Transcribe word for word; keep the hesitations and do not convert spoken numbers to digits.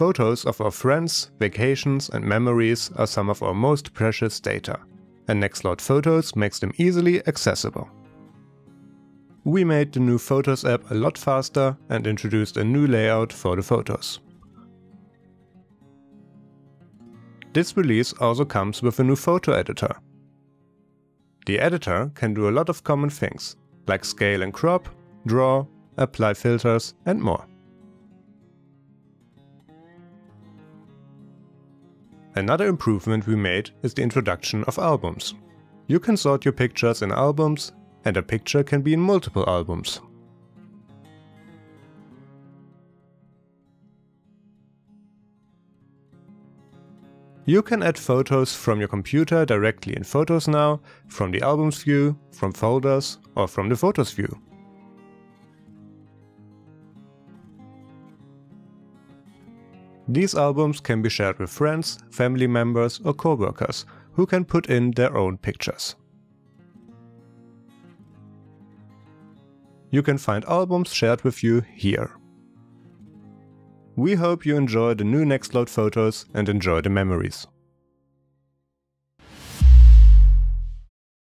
photos of our friends, vacations and memories are some of our most precious data, and Nextcloud Photos makes them easily accessible. We made the new Photos app a lot faster and introduced a new layout for the photos. This release also comes with a new photo editor. The editor can do a lot of common things, like scale and crop, draw, apply filters and more. Another improvement we made is the introduction of albums. You can sort your pictures in albums, and a picture can be in multiple albums. You can add photos from your computer directly in Photos now, from the Albums view, from folders or from the Photos view. These albums can be shared with friends, family members or co-workers, who can put in their own pictures. You can find albums shared with you here. We hope you enjoy the new Nextcloud Photos and enjoy the memories.